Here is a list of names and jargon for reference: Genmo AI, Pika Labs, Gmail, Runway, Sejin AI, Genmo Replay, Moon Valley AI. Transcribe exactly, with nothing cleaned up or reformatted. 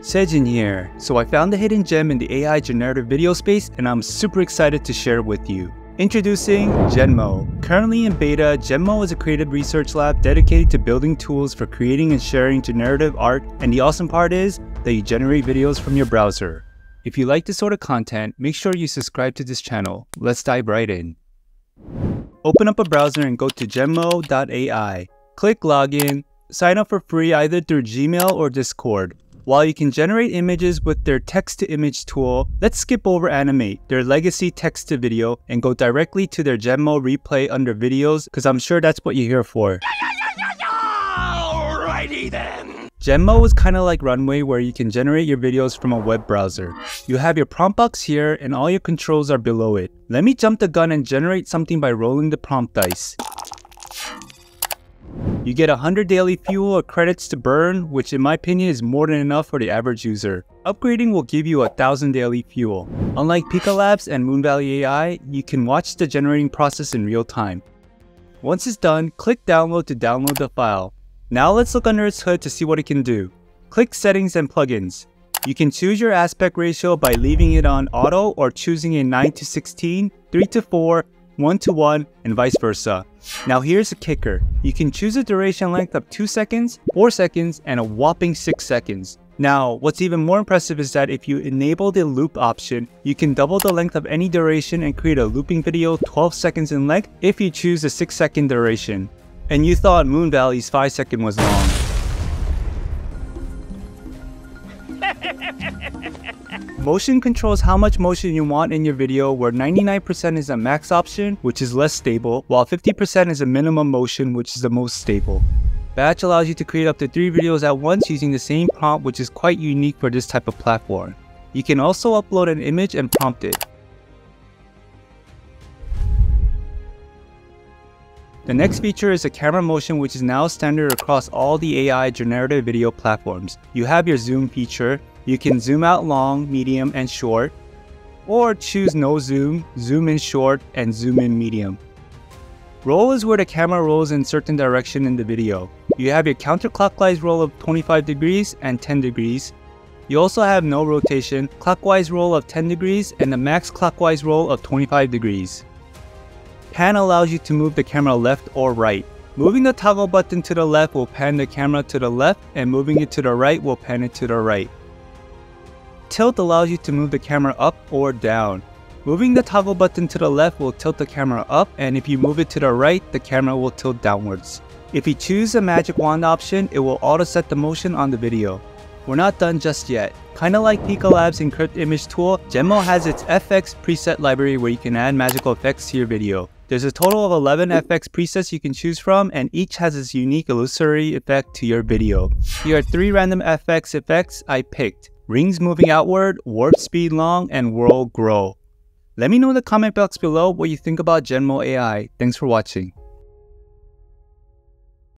Sejin here. So I found a hidden gem in the A I generative video space and I'm super excited to share it with you. Introducing Genmo. Currently in beta, Genmo is a creative research lab dedicated to building tools for creating and sharing generative art, and the awesome part is that you generate videos from your browser. If you like this sort of content, make sure you subscribe to this channel. Let's dive right in. Open up a browser and go to genmo dot A I. Click login. Sign up for free either through Gmail or Discord. While you can generate images with their text-to-image tool, let's skip over Animate, their legacy text-to-video, and go directly to their Genmo Replay under Videos, because I'm sure that's what you're here for. Yeah, yeah, yeah, yeah, yeah. Alrighty then! Genmo is kind of like Runway, where you can generate your videos from a web browser. You have your prompt box here, and all your controls are below it. Let me jump the gun and generate something by rolling the prompt dice. You get one hundred daily fuel or credits to burn, which in my opinion is more than enough for the average user. Upgrading will give you one thousand daily fuel. Unlike Pika Labs and Moon Valley A I, you can watch the generating process in real time. Once it's done, click download to download the file. Now let's look under its hood to see what it can do. Click settings and plugins. You can choose your aspect ratio by leaving it on auto or choosing a nine to sixteen, three to four, one to one, and vice versa. Now here's the kicker. You can choose a duration length of two seconds, four seconds, and a whopping six seconds. Now, what's even more impressive is that if you enable the loop option, you can double the length of any duration and create a looping video twelve seconds in length if you choose a six second duration. And you thought Moon Valley's five second was long. Motion controls how much motion you want in your video, where ninety-nine percent is a max option, which is less stable, while fifty percent is a minimum motion, which is the most stable. Batch allows you to create up to three videos at once using the same prompt, which is quite unique for this type of platform. You can also upload an image and prompt it. The next feature is a camera motion, which is now standard across all the A I generative video platforms. You have your zoom feature. You can zoom out long, medium, and short, or choose no zoom, zoom in short, and zoom in medium. Roll is where the camera rolls in certain direction in the video. You have your counterclockwise roll of twenty-five degrees and ten degrees. You also have no rotation, clockwise roll of ten degrees, and the max clockwise roll of twenty-five degrees. Pan allows you to move the camera left or right. Moving the toggle button to the left will pan the camera to the left, and moving it to the right will pan it to the right. Tilt allows you to move the camera up or down. Moving the toggle button to the left will tilt the camera up, and if you move it to the right, the camera will tilt downwards. If you choose the magic wand option, it will auto set the motion on the video. We're not done just yet. Kinda like Pika Labs' Encrypt Image tool, Genmo has its F X preset library where you can add magical effects to your video. There's a total of eleven F X presets you can choose from, and each has its unique illusory effect to your video. Here are three random F X effects I picked. Rings moving outward, warp speed long, and world grow. Let me know in the comment box below what you think about Genmo A I. Thanks for watching.